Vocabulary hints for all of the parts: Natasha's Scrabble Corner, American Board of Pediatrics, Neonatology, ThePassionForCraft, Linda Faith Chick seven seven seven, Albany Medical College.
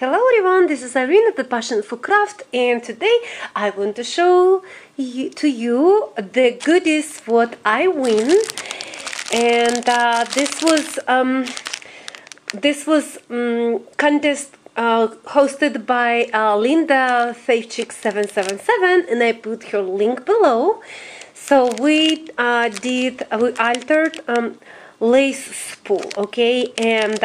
Hello everyone, this is Irene of The Passion for Craft, and today I want to show to you the goodies what I win. And this was contest hosted by Linda Faith Chick 777, and I put her link below. So we altered lace spool, okay, and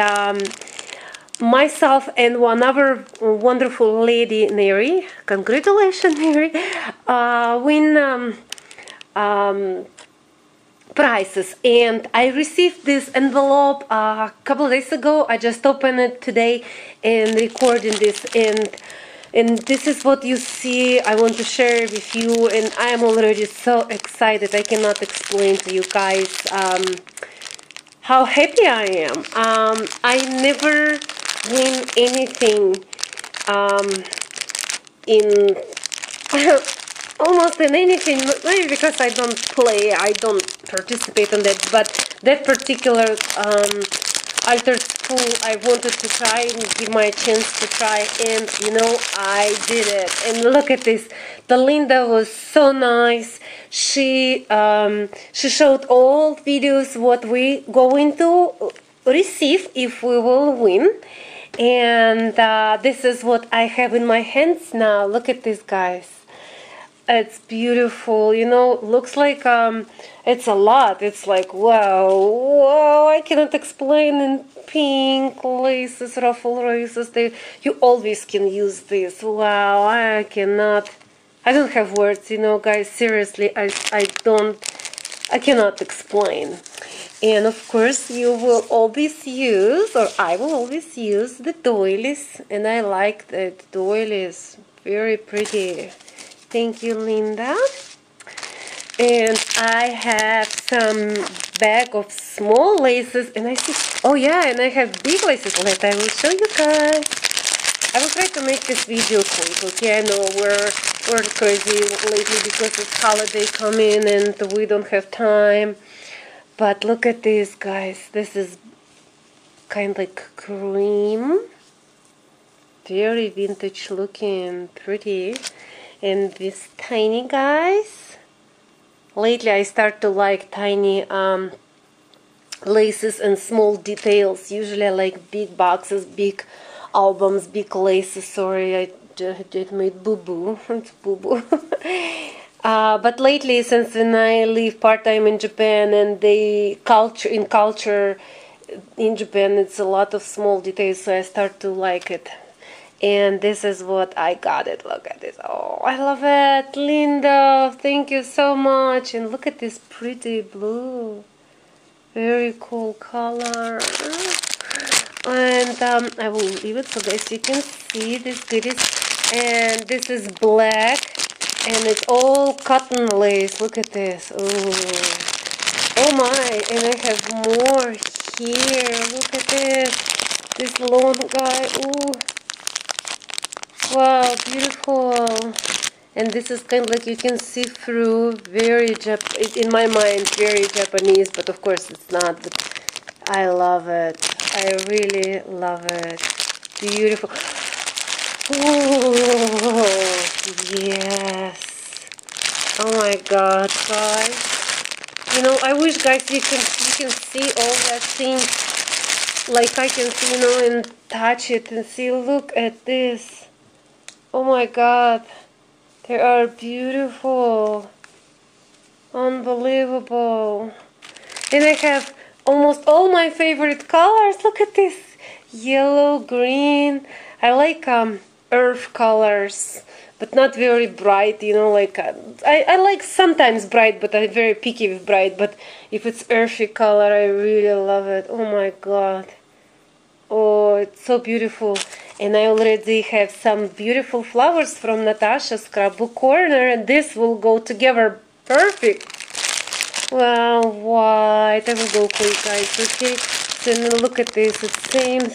myself and one other wonderful lady, Mary, congratulations Mary, win prizes. And I received this envelope a couple of days ago. I just opened it today and recording this, and this is what you see. I want to share it with you, and I am already so excited. I cannot explain to you guys how happy I am. I never win anything in almost in anything, maybe because I don't play, I don't participate in that, but that particular altered spool I wanted to try and give my chance to try, and you know, I did it. And look at this, the Linda was so nice. She showed all videos what we going to receive if we will win. And this is what I have in my hands now. Look at this, guys. It's beautiful, you know, looks like it's a lot. It's like, wow, wow, I cannot explain. In pink laces, ruffle laces, you always can use this. Wow, I don't have words, you know, guys, seriously, I cannot explain. And of course you will always use, or I will always use, the doilies, and I like that doilies, very pretty. Thank you, Linda. And I have some bag of small laces, and I see, oh yeah, and I have big laces that I will show you guys. I will try to make this video quick, okay? I know we're crazy lately because it's holiday coming and we don't have time. But look at this, guys. This is kind of like cream. Very vintage looking, pretty. And these tiny guys. Lately I start to like tiny laces and small details. Usually I like big boxes, big albums, big laces. Sorry, I just made boo-boo. It's boo-boo. But lately, since when I live part-time in Japan, and in culture in Japan, it's a lot of small details, so I start to like it. And this is what I got it. Look at this. Oh, I love it. Linda, thank you so much. And look at this pretty blue. Very cool color. And I will leave it so guys you can see this goodies. And this is black, and it's all cotton lace. Look at this. Ooh. Oh my, and I have more here. Look at this, this long guy. Ooh. Wow, beautiful. And this is kind of like you can see through, very in my mind, very Japanese, but of course it's not. But I love it. I really love it. Beautiful. Ooh, yes. Oh my God, guys. You know, I wish, guys, you can see all that thing. Like I can see, you know, and touch it and see. Look at this. Oh my God. They are beautiful. Unbelievable. And I have almost all my favorite colors. Look at this, yellow, green. I like earth colors, but not very bright, you know, like I like sometimes bright, but I'm very picky with bright. But if it's earthy color, I really love it. Oh my God. Oh, it's so beautiful. And I already have some beautiful flowers from Natasha's Scrabble Corner, and this will go together perfect. Well, white, I will go quick, guys, okay? Then look at this, it's same.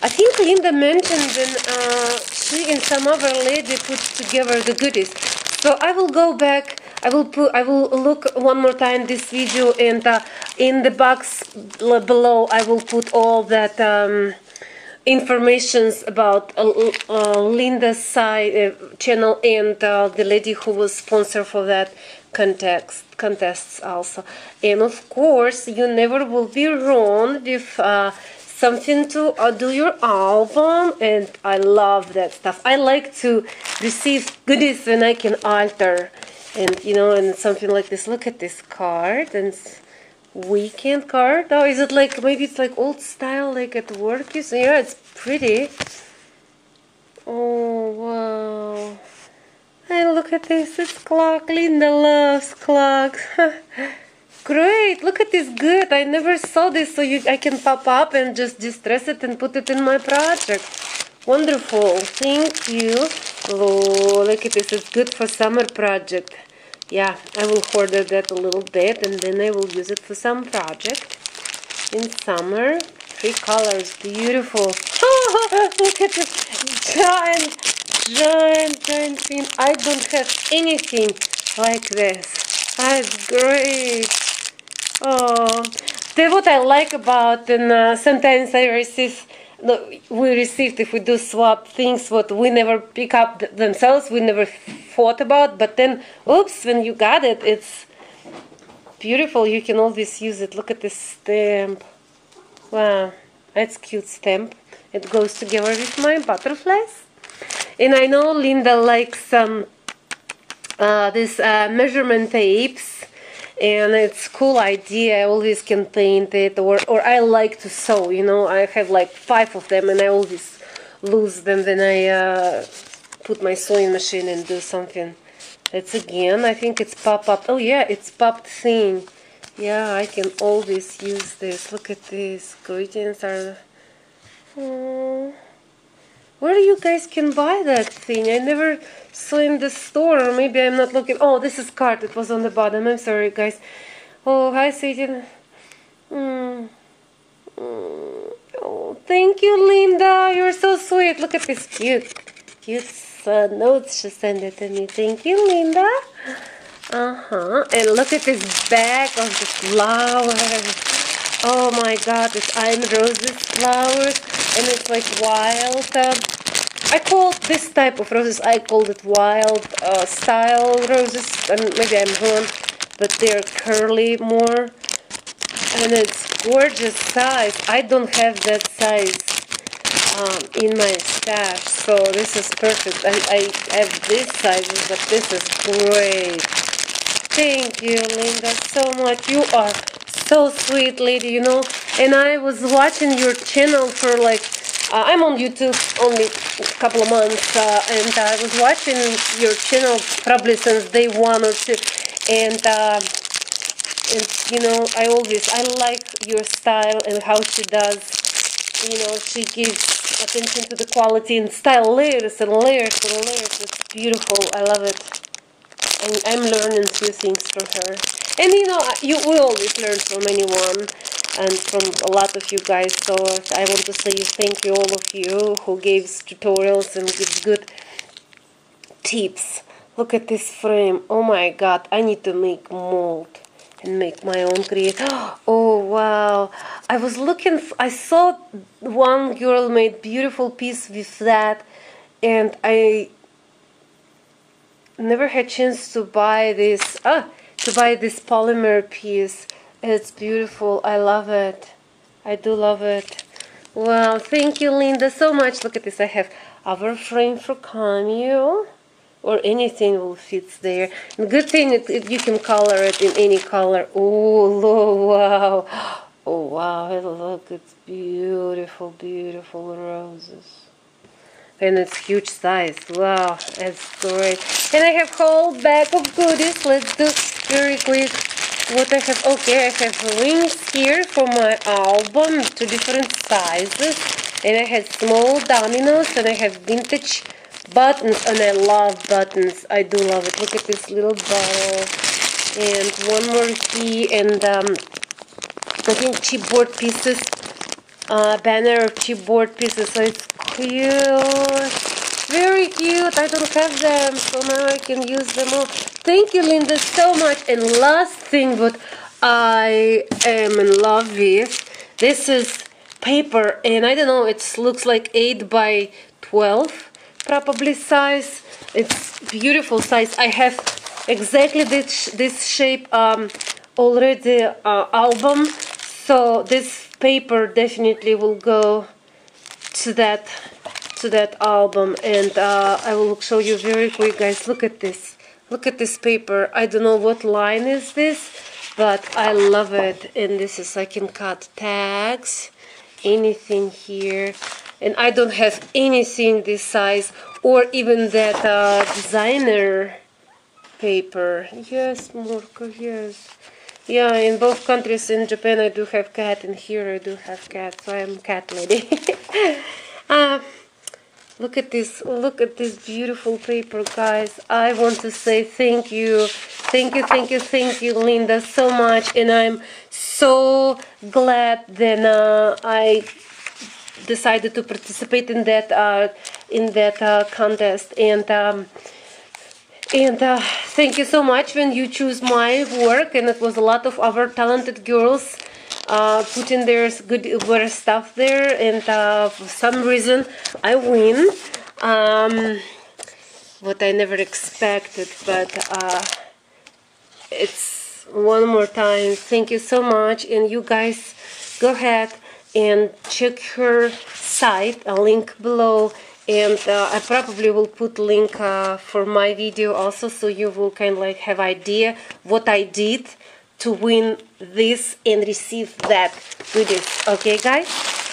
I think Linda mentioned that she and some other lady put together the goodies. So I will go back I will look one more time this video, and in the box below I will put all that informations about Linda's side channel, and the lady who was sponsor for that contests also. And of course, you never will be wrong with something to do your album, and I love that stuff. I like to receive goodies when I can alter, and you know, and something like this. Look at this card, and weekend card. Oh, is it like, maybe it's like old style, like at work? You see, yeah, it's pretty. Oh wow! And look at this. It's clock. Linda loves clocks. Great. Look at this. Good. I never saw this. So I can pop up and just distress it and put it in my project. Wonderful. Thank you. Oh, look at this. It's good for summer project. Yeah, I will hoarder that a little bit, and then I will use it for some project in summer. 3 colors, beautiful. Oh, look at this giant thing. I don't have anything like this. That's great. Oh, that's what I like about, and sometimes I receive. No, we received, if we do swap things, what we never pick up themselves, we never thought about, but then, oops, when you got it, it's beautiful, you can always use it. Look at this stamp. Wow, that's cute stamp. It goes together with my butterflies. And I know Linda likes some these measurement tapes, and it's cool idea. I always can paint it, or I like to sew, you know. I have like 5 of them, and I always lose them when I put my sewing machine and do something. That's again, I think it's pop-up. Oh yeah, it's popped thing. Yeah, I can always use this. Look at this. Greetings are... Aww. Where do you guys can buy that thing? I never saw in the store, or maybe I'm not looking. Oh, this is card. It was on the bottom. I'm sorry, guys. Oh, hi, Satan. Oh, thank you, Linda. You're so sweet. Look at this cute notes she sent it to me. Thank you, Linda. And look at this bag of the flowers. Oh my God, it's I'm Roses flowers, and it's like wild, I call this type of roses, I called it wild style roses, and maybe I'm wrong, but they're curly more, and it's gorgeous size. I don't have that size in my stash, so this is perfect. I have these sizes, but this is great. Thank you, Linda, so much. You are so sweet lady, you know. And I was watching your channel for like I'm on YouTube only a couple of months, and I was watching your channel probably since day 1 or 2, and you know, I like your style and how she does, you know, she gives attention to the quality and style, layers and layers and layers. It's beautiful. I love it. I'm learning few things from her. And you know, we always learn from anyone and from a lot of you guys, so I want to say thank you, all of you who gave tutorials and gives good tips. Look at this frame. Oh my God, I need to make mold and make my own create. Oh wow, I was looking, I saw one girl made beautiful piece with that, and I never had chance to buy this. To buy this polymer piece. It's beautiful. I love it. I do love it. Wow, thank you, Linda, so much. Look at this. I have our frame for cameo, or anything will fit there. And good thing you can color it in any color. Oh wow. Oh wow, look, it's beautiful, beautiful roses. And it's huge size. Wow, that's great. And I have whole bag of goodies. Let's do very quick what I have. Okay, I have rings here for my album, 2 different sizes. And I have small dominoes, and I have vintage buttons. And I love buttons. I do love it. Look at this little bottle. And one more key. And I think chipboard pieces. Banner of chipboard pieces. So it's cute. Very cute. I don't have them, so now I can use them all. Thank you, Linda, so much. And last thing what I am in love with, this is paper, and I don't know, it looks like 8 by 12 probably size. It's beautiful size. I have exactly this shape already album, so this paper definitely will go to that album. And I will show you very quick, guys. Look at this paper. I don't know what line is this, but I love it. And this is, I can cut tags, anything here. And I don't have anything this size, or even that designer paper. Yes, Murko, yes. Yeah, in both countries, in Japan I do have cat, and here I do have cat, so I am cat lady. Look at this beautiful paper, guys. I want to say thank you. Thank you, thank you, thank you, Linda, so much. And I'm so glad that I decided to participate in that contest. And thank you so much when you choose my work. And it was a lot of our talented girls putting their good stuff there, and for some reason I win. What I never expected, but it's one more time. Thank you so much, and you guys go ahead and check her site. A link below. And I probably will put link for my video also, so you will kind of like have idea what I did to win this and receive that goodies. Okay, guys?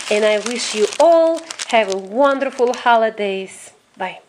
And I wish you all have a wonderful holidays. Bye.